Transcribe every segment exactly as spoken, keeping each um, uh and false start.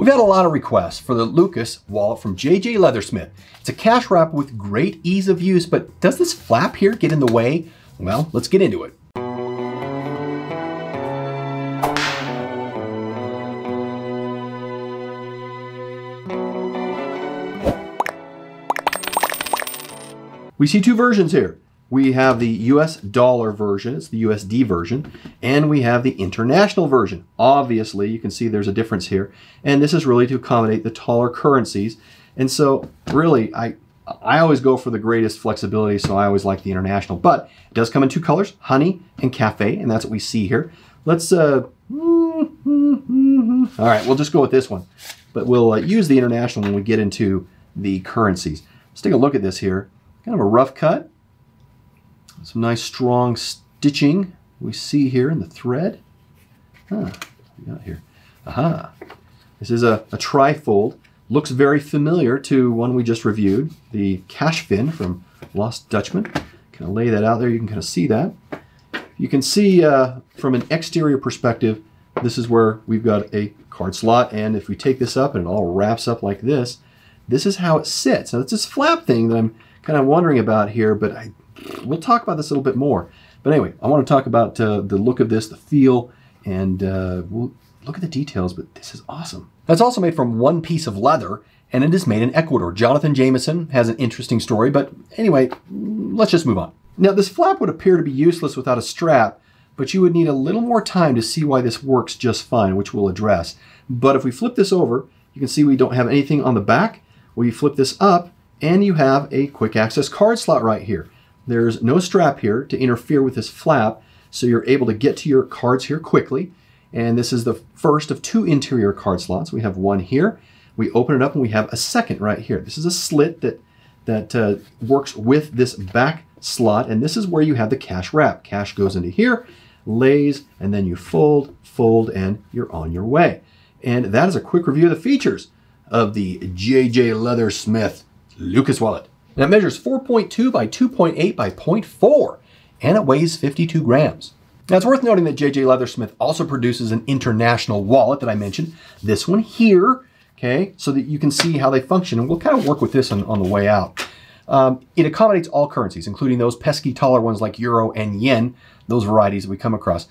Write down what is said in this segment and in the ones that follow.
We've had a lot of requests for the Lucais wallet from J J Leathersmith. It's a cash wrap with great ease of use, but does this flap here get in the way? Well, let's get into it. We see two versions here. We have the U S dollar version, it's the U S D version, and we have the international version. Obviously, you can see there's a difference here, and this is really to accommodate the taller currencies. And so really, I, I always go for the greatest flexibility, so I always like the international, but it does come in two colors, honey and cafe, and that's what we see here. Let's, uh, all right, we'll just go with this one, but we'll uh, use the international when we get into the currencies. Let's take a look at this here. Kind of a rough cut, some nice strong stitching we see here in the thread. Huh, we got here. Aha, this is a, a trifold. Looks very familiar to one we just reviewed, the cash fin from Lost Dutchman. Kind of lay that out there, you can kind of see that. You can see uh, from an exterior perspective, this is where we've got a card slot, and if we take this up and it all wraps up like this, this is how it sits. Now it's this flap thing that I'm kind of wondering about here, but I, we'll talk about this a little bit more. But anyway, I want to talk about uh, the look of this, the feel, and uh, we'll look at the details, but this is awesome. That's also made from one piece of leather, and it is made in Ecuador. Jonathan Jameson has an interesting story, but anyway, let's just move on. Now, this flap would appear to be useless without a strap, but you would need a little more time to see why this works just fine, which we'll address. But if we flip this over, you can see we don't have anything on the back. We flip this up, and you have a quick access card slot right here. There's no strap here to interfere with this flap, so you're able to get to your cards here quickly. And this is the first of two interior card slots. We have one here. We open it up and we have a second right here. This is a slit that, that uh, works with this back slot, and this is where you have the cash wrap. Cash goes into here, lays, and then you fold, fold, and you're on your way. And that is a quick review of the features of the J J Leathersmith Lucais wallet. Now it measures four point two by two point eight by zero point four, and it weighs fifty-two grams. Now it's worth noting that J J Leathersmith also produces an international wallet that I mentioned, this one here, okay, so that you can see how they function, and we'll kind of work with this on, on the way out. Um, it accommodates all currencies, including those pesky taller ones like euro and yen, those varieties that we come across.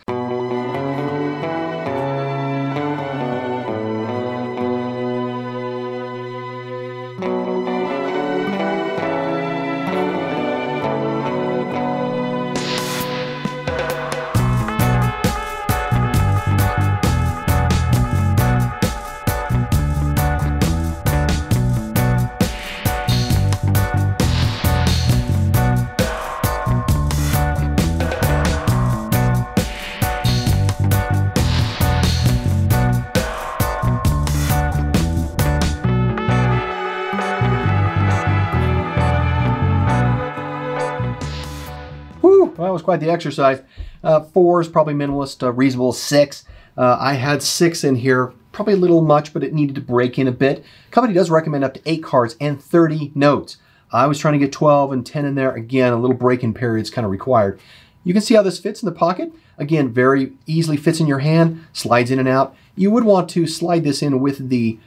Well, that was quite the exercise. Uh, four is probably minimalist, uh, reasonable six. Uh, I had six in here, probably a little much, but it needed to break in a bit. Company does recommend up to eight cards and thirty notes. I was trying to get twelve and ten in there. Again, a little break-in period is kind of required. You can see how this fits in the pocket. Again, very easily fits in your hand, slides in and out. You would want to slide this in with the,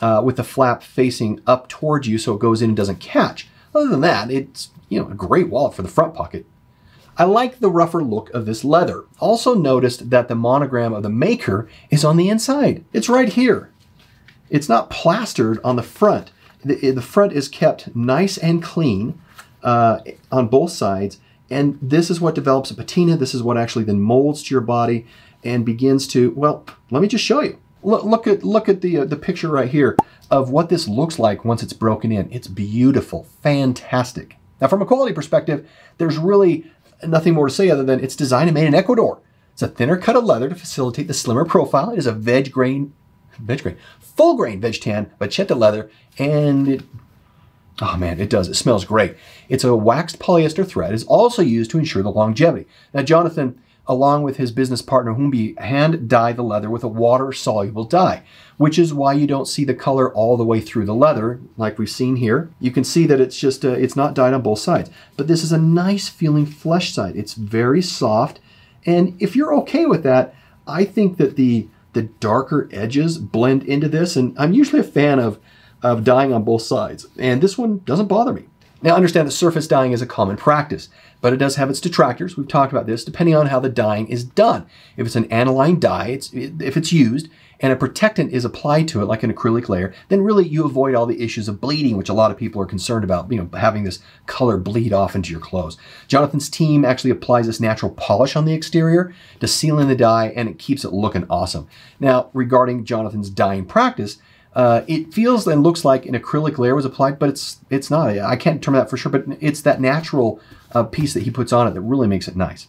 uh, with the flap facing up towards you so it goes in and doesn't catch. Other than that, it's, you know, a great wallet for the front pocket. I like the rougher look of this leather. Also noticed that the monogram of the maker is on the inside. It's right here. It's not plastered on the front. The, the front is kept nice and clean uh, on both sides, and this is what develops a patina. This is what actually then molds to your body and begins to, well, let me just show you. Look, look at, look at the, uh, the picture right here of what this looks like once it's broken in. It's beautiful, fantastic. Now from a quality perspective, there's really nothing more to say other than it's designed and made in Ecuador. It's a thinner cut of leather to facilitate the slimmer profile. It is a veg grain, veg grain, full grain veg tan, Vachetta leather, and it, oh man, it does, it smells great. It's a waxed polyester thread. It's also used to ensure the longevity. Now, Jonathan, along with his business partner, Humbi, hand dye the leather with a water-soluble dye, which is why you don't see the color all the way through the leather, like we've seen here. You can see that it's just, uh, it's not dyed on both sides, but this is a nice feeling flesh side. It's very soft, and if you're okay with that, I think that the, the darker edges blend into this, and I'm usually a fan of, of dyeing on both sides, and this one doesn't bother me. Now, understand that surface dyeing is a common practice, but it does have its detractors. We've talked about this, depending on how the dyeing is done. If it's an aniline dye, it's, if it's used, and a protectant is applied to it, like an acrylic layer, then really you avoid all the issues of bleeding, which a lot of people are concerned about, you know, having this color bleed off into your clothes. Jonathan's team actually applies this natural polish on the exterior to seal in the dye, and it keeps it looking awesome. Now, regarding Jonathan's dyeing practice, Uh, it feels and looks like an acrylic layer was applied, but it's it's not. I can't determine that for sure, but it's that natural uh, piece that he puts on it that really makes it nice.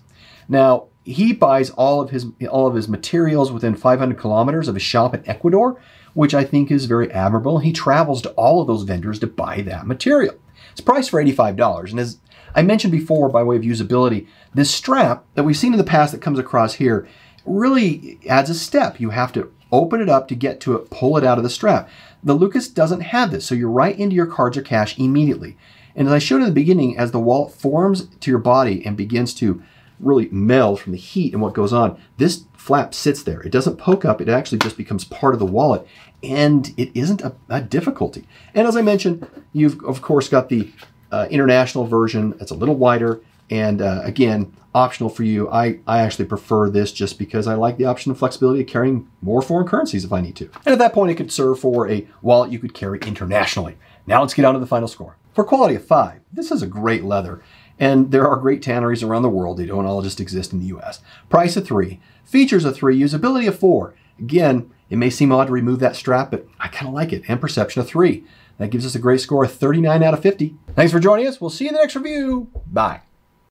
Now, he buys all of his all of his materials within five hundred kilometers of his shop in Ecuador, which I think is very admirable. He travels to all of those vendors to buy that material. It's priced for eighty-five dollars, and as I mentioned before, by way of usability, this strap that we've seen in the past that comes across here really adds a step. You have to open it up to get to it, pull it out of the strap. The Lucas doesn't have this, so you're right into your cards or cash immediately. And as I showed in the beginning, as the wallet forms to your body and begins to really meld from the heat and what goes on, this flap sits there. It doesn't poke up, it actually just becomes part of the wallet, and it isn't a, a difficulty. And as I mentioned, you've of course got the uh, international version that's a little wider, and uh, again, optional for you. I, I actually prefer this just because I like the option and flexibility of carrying more foreign currencies if I need to. And at that point, it could serve for a wallet you could carry internationally. Now let's get on to the final score. For quality of five, this is a great leather, and there are great tanneries around the world. They don't all just exist in the U S. Price of three, features of three, usability of four. Again, it may seem odd to remove that strap, but I kind of like it. And perception of three. That gives us a great score of thirty-nine out of fifty. Thanks for joining us. We'll see you in the next review. Bye.